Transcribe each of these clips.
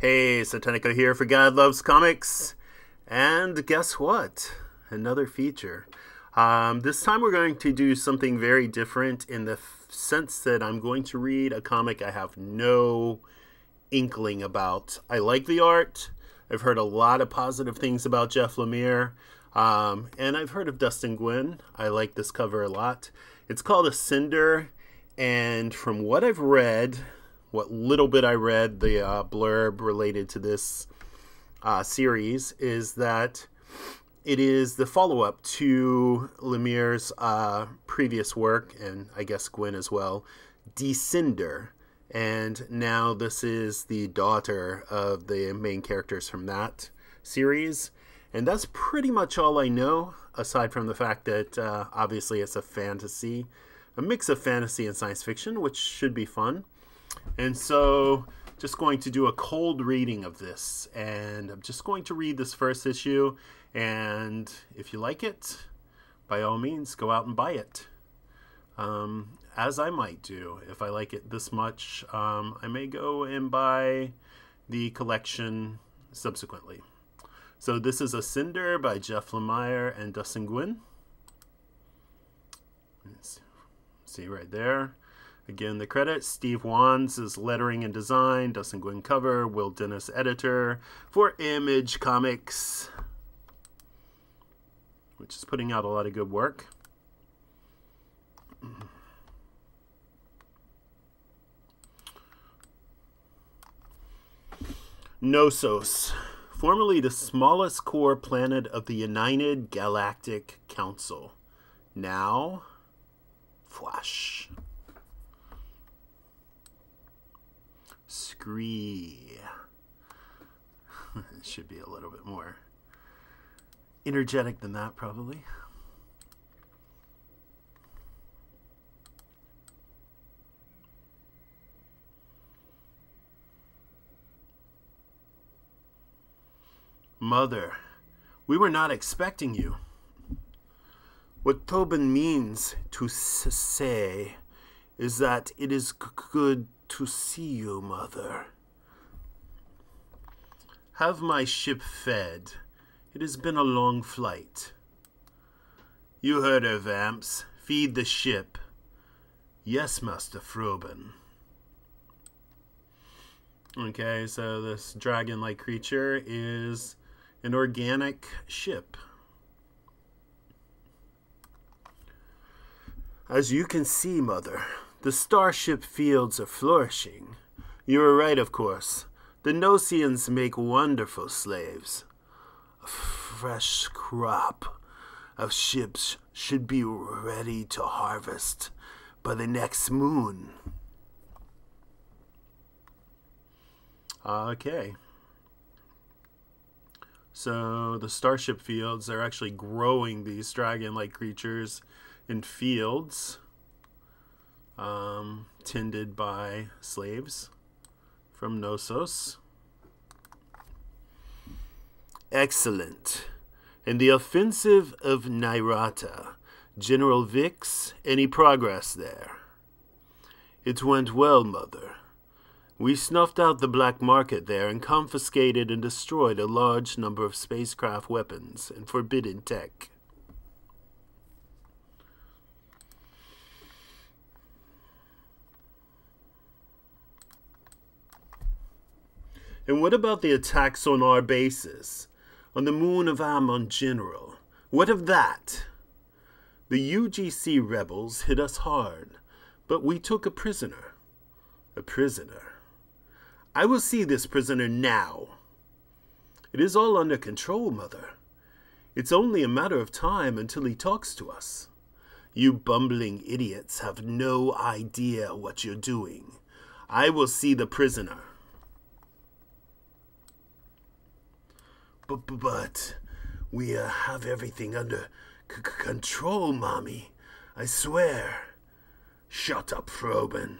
Hey, Satanica here for God Loves Comics, and guess what? Another feature. This time we're going to do something very different in the sense that I'm going to read a comic I have no inkling about. I like the art. I've heard a lot of positive things about Jeff Lemire, and I've heard of Dustin Gwynn. I like this cover a lot. It's called Ascender, and from what I've read, what little bit I read, the blurb related to this series is that it is the follow-up to Lemire's previous work, and I guess Gwynn as well, Descender. And now this is the daughter of the main characters from that series. And that's pretty much all I know, aside from the fact that obviously it's a fantasy, a mix of fantasy and science fiction, which should be fun. And so just going to do a cold reading of this, and I'm just going to read this first issue, and if you like it, by all means go out and buy it, as I might do. If I like it this much, I may go and buy the collection subsequently. So this is Ascender by Jeff Lemire and Dustin Gwynn. Let's see right there. Again, the credits: Steve Wands is lettering and design, Dustin Gwynn cover, Will Dennis editor for Image Comics, which is putting out a lot of good work. Nosos, formerly the smallest core planet of the United Galactic Council. Now, Flash. Scree. It should be a little bit more energetic than that, probably. Mother, we were not expecting you. What Tobin means to say is that it is good to see you, Mother. Have my ship fed. It has been a long flight. You heard her, Vamps. Feed the ship. Yes, Master Froben. Okay, so this dragon-like creature is an organic ship. As you can see, Mother, the starship fields are flourishing. You were right, of course. The Gnosians make wonderful slaves. A fresh crop of ships should be ready to harvest by the next moon. Okay. So the starship fields are actually growing these dragon-like creatures in fields. Tended by slaves from Nosos. Excellent. In the offensive of Nairata, General Vix, any progress there? It went well, Mother. We snuffed out the black market there and confiscated and destroyed a large number of spacecraft weapons and forbidden tech. And what about the attacks on our bases? On the moon of Amon, General? What of that? The UGC rebels hit us hard, but we took a prisoner. A prisoner. I will see this prisoner now. It is all under control, Mother. It's only a matter of time until he talks to us. You bumbling idiots have no idea what you're doing. I will see the prisoner. But we have everything under control, Mommy. I swear. Shut up, Froben.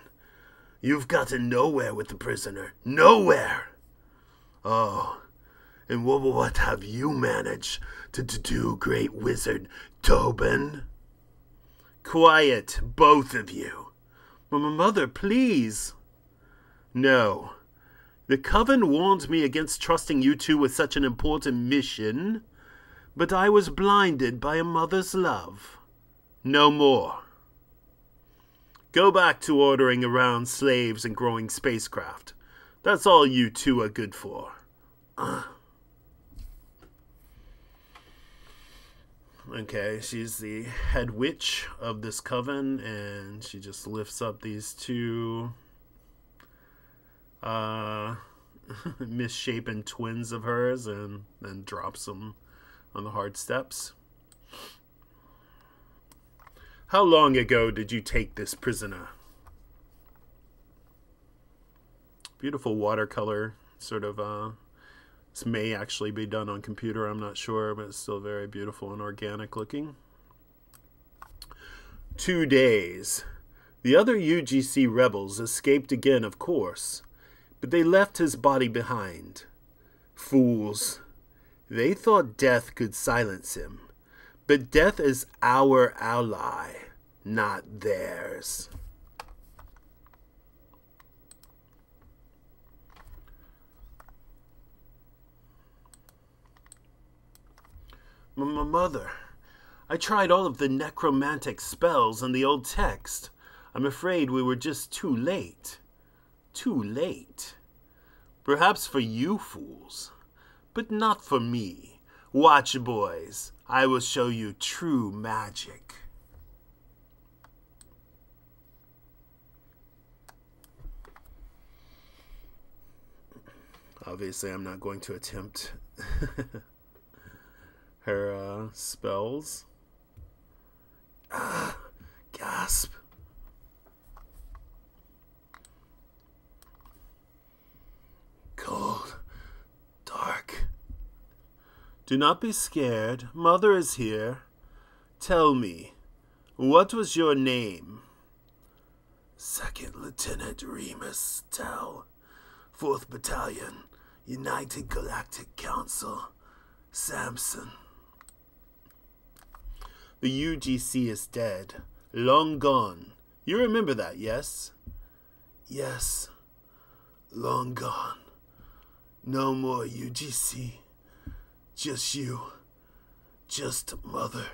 You've gotten nowhere with the prisoner. Nowhere! Oh, and what have you managed to do, great wizard Tobin? Quiet, both of you. Mother, please. No, The Coven warned me against trusting you two with such an important mission, but I was blinded by a mother's love. No more. Go back to ordering around slaves and growing spacecraft. That's all you two are good for. Okay, she's the head witch of this coven, and she just lifts up these two misshapen twins of hers and then drops them on the hard steps. How long ago did you take this prisoner? Beautiful watercolor, sort of, this may actually be done on computer, I'm not sure, but it's still very beautiful and organic looking. 2 days. The other UGC rebels escaped again, of course, but they left his body behind. Fools. They thought death could silence him, but death is our ally, not theirs. My mother, I tried all of the necromantic spells in the old text. I'm afraid we were just too late. Too late. Perhaps for you fools, but not for me. Watch, boys. I will show you true magic. Obviously, I'm not going to attempt her spells. Ah, gasp. Cold. Dark. Do not be scared. Mother is here. Tell me, what was your name? Second Lieutenant Remus Tao, 4th Battalion, United Galactic Council, Sampson. The UGC is dead. Long gone. You remember that, yes? Yes. Long gone. No more UGC. Just you. Just mother.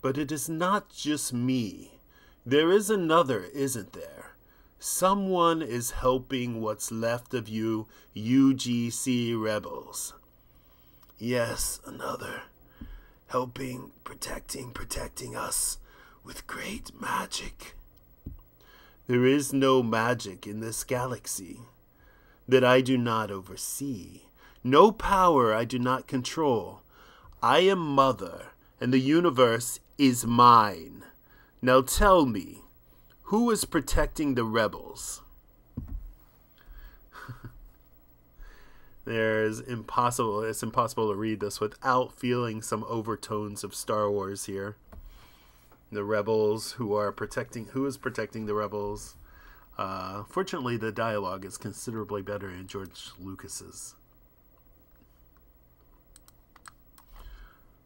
But it is not just me. There is another, isn't there? Someone is helping what's left of you UGC rebels. Yes, another. Helping, protecting us with great magic. There is no magic in this galaxy that I do not oversee. No power I do not control. I am Mother, and the universe is mine. Now tell me, who is protecting the rebels? It's impossible to read this without feeling some overtones of Star Wars here. The rebels who is protecting the rebels? Fortunately, the dialogue is considerably better in George Lucas's.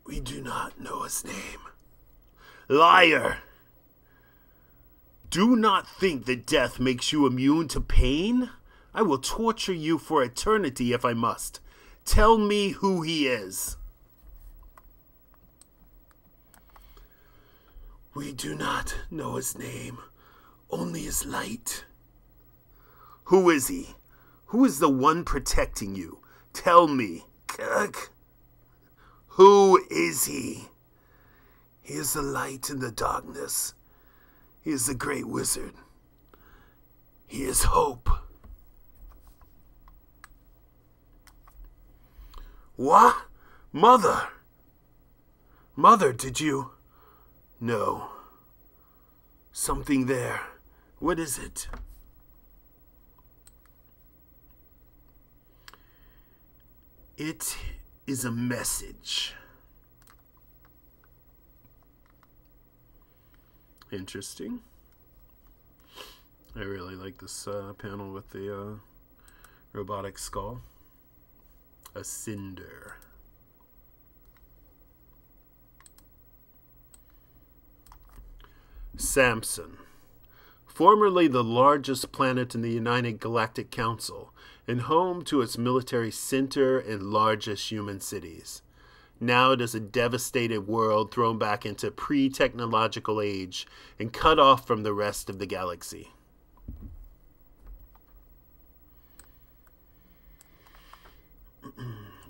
We do not know his name. Liar! Do not think that death makes you immune to pain. I will torture you for eternity if I must. Tell me who he is. We do not know his name, only his light. Who is he? Who is the one protecting you? Tell me. Who is he? He is the light in the darkness. He is the great wizard. He is hope. What? Mother! Mother, did you? No. Something there. What is it? It is a message. Interesting. I really like this panel with the robotic skull. Ascender. Sampson, formerly the largest planet in the United Galactic Council, and home to its military center and largest human cities. Now it is a devastated world thrown back into pre-technological age and cut off from the rest of the galaxy.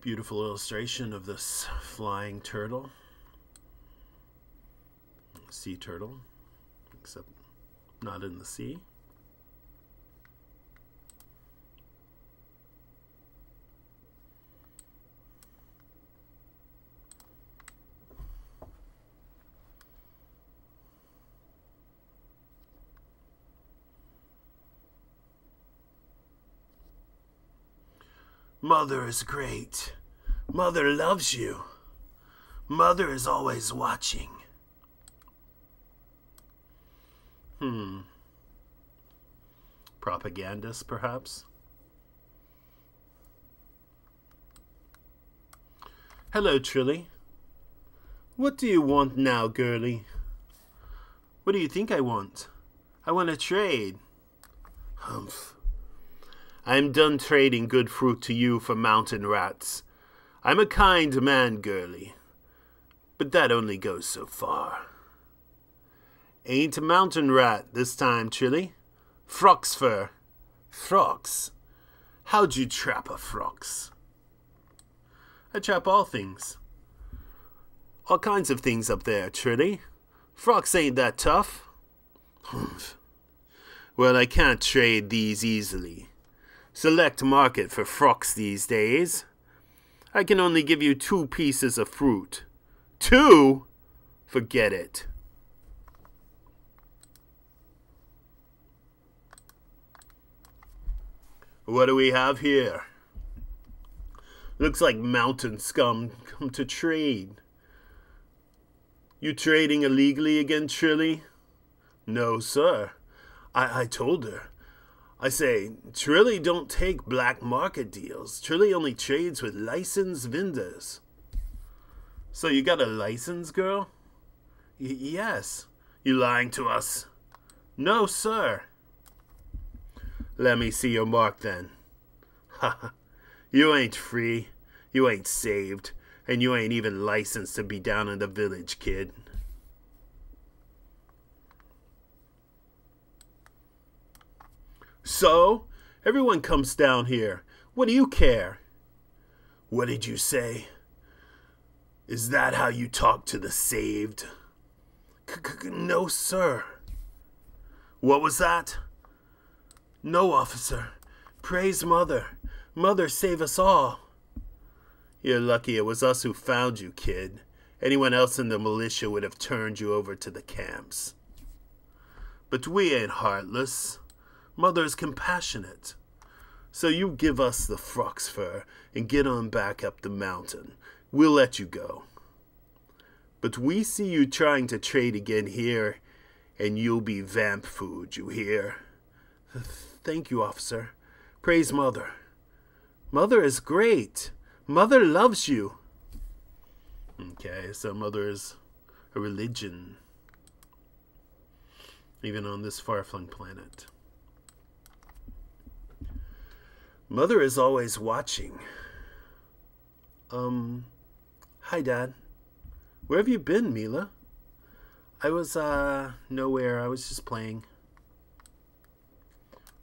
Beautiful illustration of this flying turtle. Sea turtle, except not in the sea. Mother is great. Mother loves you. Mother is always watching. Propagandist, perhaps? Hello, Trilly. What do you want now, girlie? What do you think I want? I want to trade. Humph. I'm done trading good fruit to you for mountain rats. I'm a kind man, girlie, but that only goes so far. Ain't a mountain rat this time, Trilly. Frox fur. Frox? How'd you trap a frox? I trap all things. All kinds of things up there, Trilly. Frox ain't that tough. Humph. Well, I can't trade these easily. Select market for frox these days. I can only give you 2 pieces of fruit. 2? Forget it. What do we have here? Looks like mountain scum come to trade. You trading illegally again, Trilly? No, sir. I told her. I say, Trilly don't take black market deals. Trilly only trades with licensed vendors. So you got a license, girl? Yes. You lying to us? No, sir. Let me see your mark, then. Ha! You ain't free. You ain't saved. And you ain't even licensed to be down in the village, kid. So? Everyone comes down here. What do you care? What did you say? Is that how you talk to the saved? No, sir. What was that? No, officer. Praise Mother. Mother, save us all. You're lucky it was us who found you, kid. Anyone else in the militia would have turned you over to the camps. But we ain't heartless. Mother is compassionate. So you give us the frox fur and get on back up the mountain. We'll let you go. But we see you trying to trade again here, and you'll be vamp food, you hear? Thank you, officer. Praise Mother. Mother is great. Mother loves you. Okay, so Mother is a religion, even on this far-flung planet. Mother is always watching. Hi, Dad. Where have you been, Mila? I was, nowhere. I was just playing.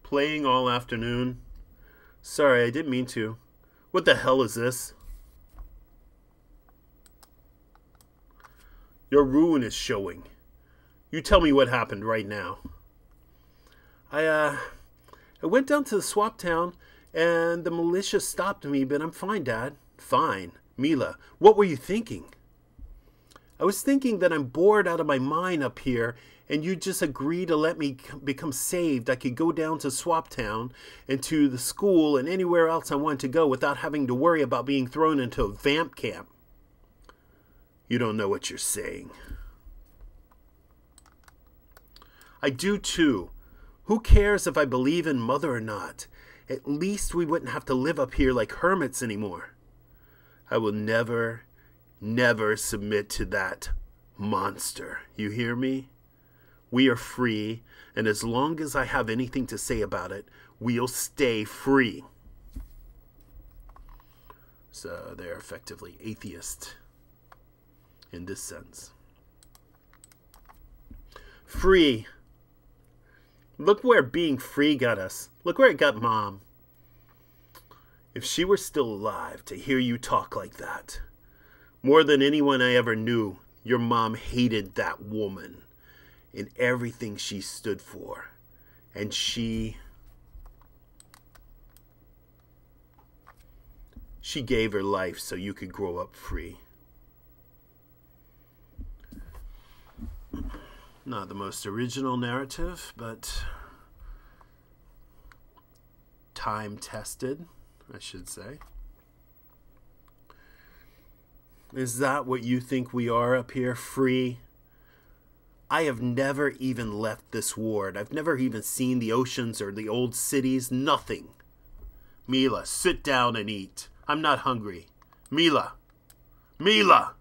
Playing all afternoon? Sorry, I didn't mean to. What the hell is this? Your ruin is showing. You tell me what happened right now. I went down to the swap town, and the militia stopped me, but I'm fine, Dad. Fine. Mila, what were you thinking? I was thinking that I'm bored out of my mind up here, and you just agree to let me become saved. I could go down to Swap Town and to the school and anywhere else I wanted to go without having to worry about being thrown into a vamp camp. You don't know what you're saying. I do too. Who cares if I believe in Mother or not? At least we wouldn't have to live up here like hermits anymore. I will never, never submit to that monster. You hear me? We are free, and as long as I have anything to say about it, we'll stay free. So they're effectively atheist in this sense. Free. Look where being free got us. Look where it got Mom. If she were still alive, to hear you talk like that. More than anyone I ever knew, your mom hated that woman and everything she stood for. And she gave her life so you could grow up free. Not the most original narrative, but time-tested, I should say. Is that what you think we are up here, free? I have never even left this ward. I've never even seen the oceans or the old cities. Nothing. Mila, sit down and eat. I'm not hungry. Mila. Mila!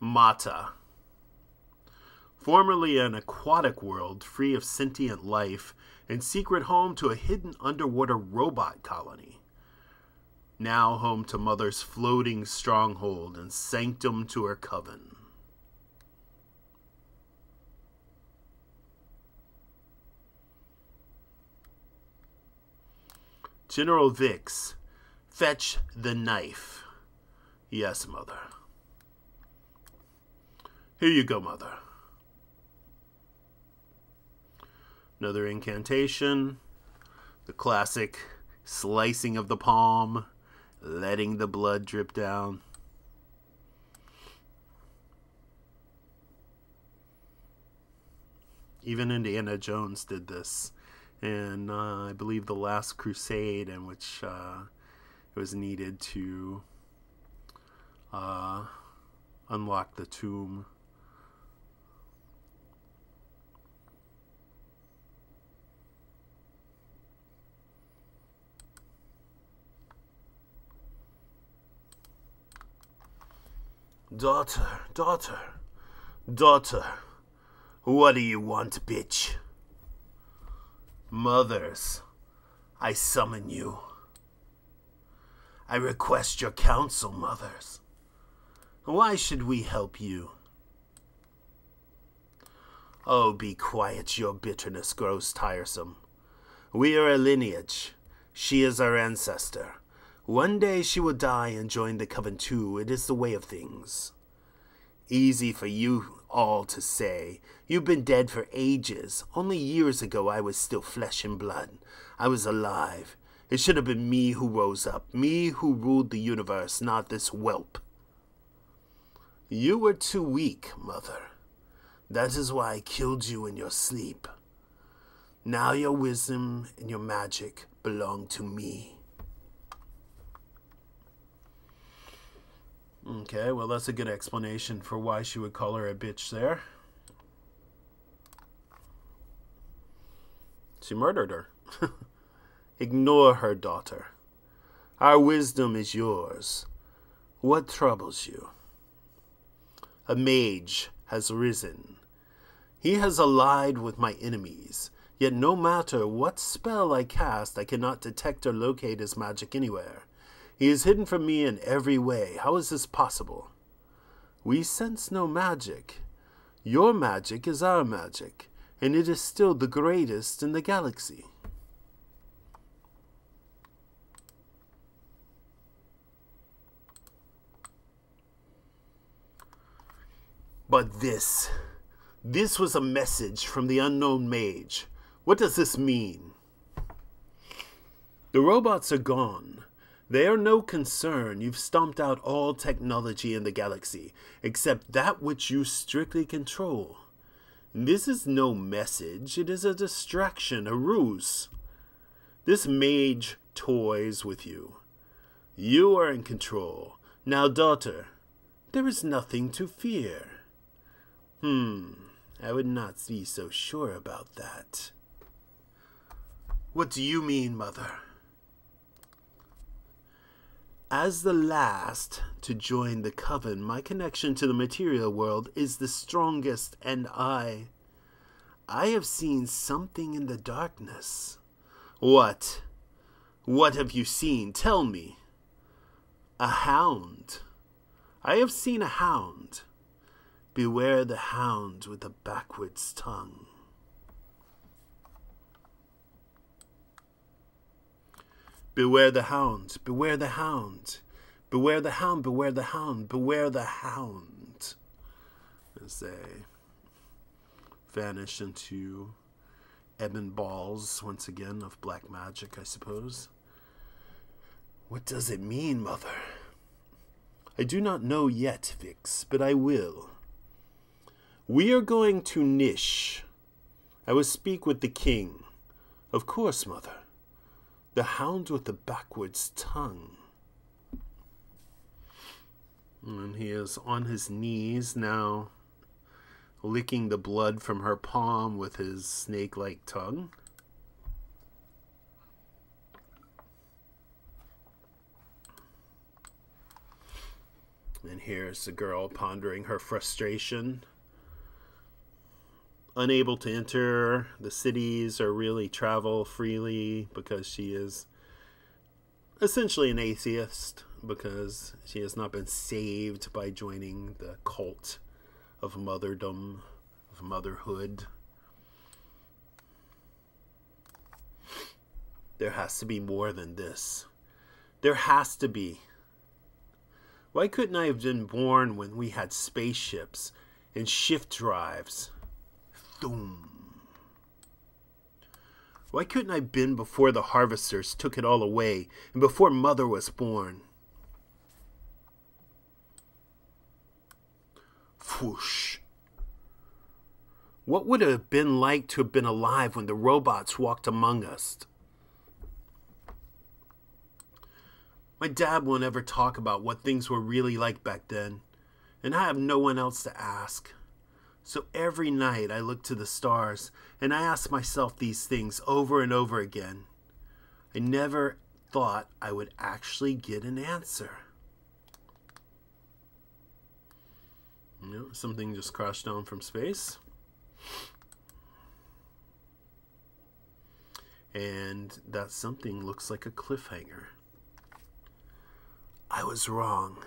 Mata. Formerly an aquatic world free of sentient life and secret home to a hidden underwater robot colony. Now home to Mother's floating stronghold and sanctum to her coven. General Vix, fetch the knife. Yes, Mother. Here you go, Mother. Another incantation. The classic slicing of the palm, letting the blood drip down. Even Indiana Jones did this in, I believe, The Last Crusade, in which it was needed to unlock the tomb. Daughter, daughter, daughter, what do you want, bitch? Mothers, I summon you. I request your counsel, mothers. Why should we help you? Oh, be quiet, your bitterness grows tiresome. We are a lineage. She is our ancestor. One day she will die and join the coven too. It is the way of things. Easy for you all to say. You've been dead for ages. Only years ago I was still flesh and blood. I was alive. It should have been me who rose up. Me who ruled the universe, not this whelp. You were too weak, Mother. That is why I killed you in your sleep. Now your wisdom and your magic belong to me. Okay, well, that's a good explanation for why she would call her a bitch there. She murdered her. Ignore her, daughter. Our wisdom is yours. What troubles you? A mage has risen. He has allied with my enemies, yet no matter what spell I cast, I cannot detect or locate his magic anywhere. He is hidden from me in every way. How is this possible? We sense no magic. Your magic is our magic, and it is still the greatest in the galaxy. But this was a message from the unknown mage. What does this mean? The robots are gone. They are no concern. You've stomped out all technology in the galaxy, except that which you strictly control. This is no message. It is a distraction, a ruse. This mage toys with you. You are in control. Now, daughter, there is nothing to fear. I would not be so sure about that. What do you mean, Mother? As the last to join the Coven, my connection to the material world is the strongest, and I have seen something in the darkness. What? What have you seen? Tell me. A hound. I have seen a hound. Beware the hound with a backwards tongue. Beware the hound, beware the hound, beware the hound, beware the hound, beware the hound. As they vanish into ebon balls once again of black magic, I suppose. What does it mean, Mother? I do not know yet, Vix, but I will. We are going to Nish. I will speak with the king. Of course, Mother. The hound with the backwards tongue. And he is on his knees now, licking the blood from her palm with his snake-like tongue. And here's the girl pondering her frustration. Unable to enter the cities or really travel freely because she is essentially an atheist, because she has not been saved by joining the cult of motherdom, of motherhood. There has to be more than this. There has to be. Why couldn't I have been born when we had spaceships and shift drives? Doom. Why couldn't I have been before the harvesters took it all away and before Mother was born? Whoosh. What would it have been like to have been alive when the robots walked among us? My dad won't ever talk about what things were really like back then, and I have no one else to ask. So every night I look to the stars and I ask myself these things over and over again. I never thought I would actually get an answer. No, something just crashed down from space. And that something looks like a cliffhanger. I was wrong.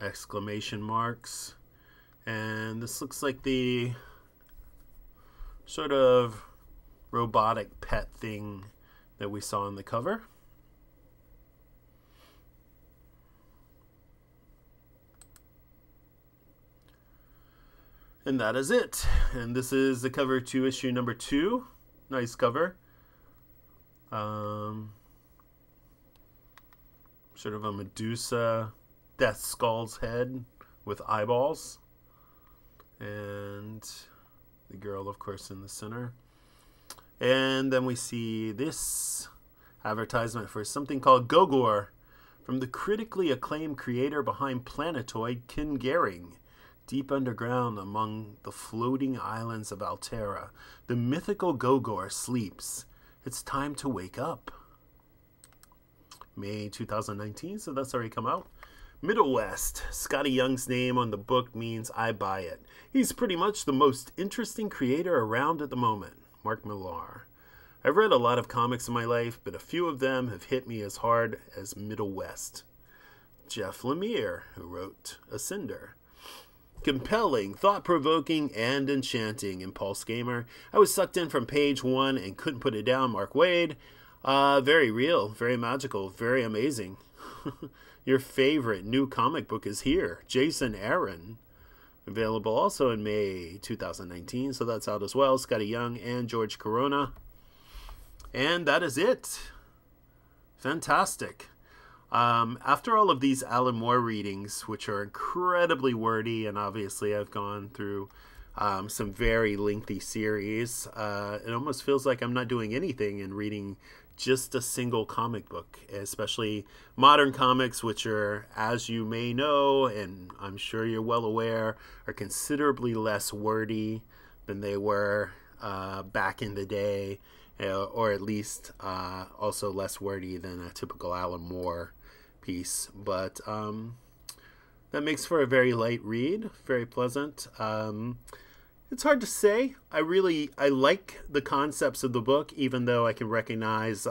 Exclamation marks. And this looks like the sort of robotic pet thing that we saw on the cover. And that is it. And this is the cover to issue number 2. Nice cover. Sort of a Medusa Death Skull's head with eyeballs, and the girl, of course, in the center. And then we see this advertisement for something called Gogor, from the critically acclaimed creator behind Planetoid, Ken Garing. Deep underground among the floating islands of Altera, the mythical Gogor sleeps. It's time to wake up. May 2019, so that's already come out. Middle West. Scotty Young's name on the book means I buy it. He's pretty much the most interesting creator around at the moment. Mark Millar. I've read a lot of comics in my life, but a few of them have hit me as hard as Middle West. Jeff Lemire, who wrote Ascender. Compelling, thought-provoking, and enchanting. Impulse Gamer. I was sucked in from page 1 and couldn't put it down. Mark Wade. Very real, very magical, very amazing. Your favorite new comic book is here. Jason Aaron. Available also in May 2019. So that's out as well. Scotty Young and George Corona. And that is it. Fantastic. After all of these Alan Moore readings, which are incredibly wordy, and obviously I've gone through some very lengthy series, it almost feels like I'm not doing anything and reading just a single comic book, especially modern comics, which are, as you may know, and I'm sure you're well aware, are considerably less wordy than they were back in the day, or at least also less wordy than a typical Alan Moore piece. But that makes for a very light read, very pleasant. It's hard to say. I like the concepts of the book, even though I can recognize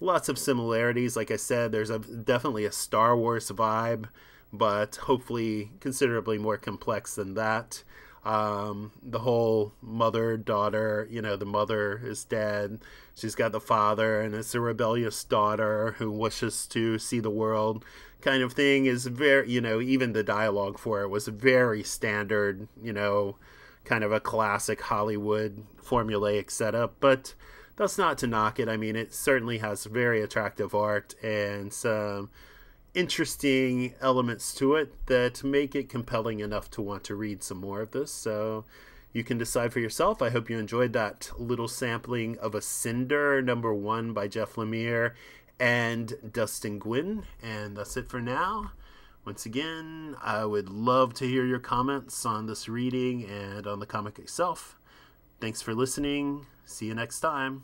lots of similarities. Like I said, there's definitely a Star Wars vibe, but hopefully considerably more complex than that. The whole mother-daughter, you know, the mother is dead. She's got the father, and it's a rebellious daughter who wishes to see the world kind of thing is very, you know, even the dialogue for it was very standard, you know, kind of a classic Hollywood formulaic setup, but that's not to knock it. I mean, it certainly has very attractive art and some interesting elements to it that make it compelling enough to want to read some more of this. So you can decide for yourself. I hope you enjoyed that little sampling of Ascender #1 by Jeff Lemire and Dustin Gwynn. And that's it for now. Once again, I would love to hear your comments on this reading and on the comic itself. Thanks for listening. See you next time.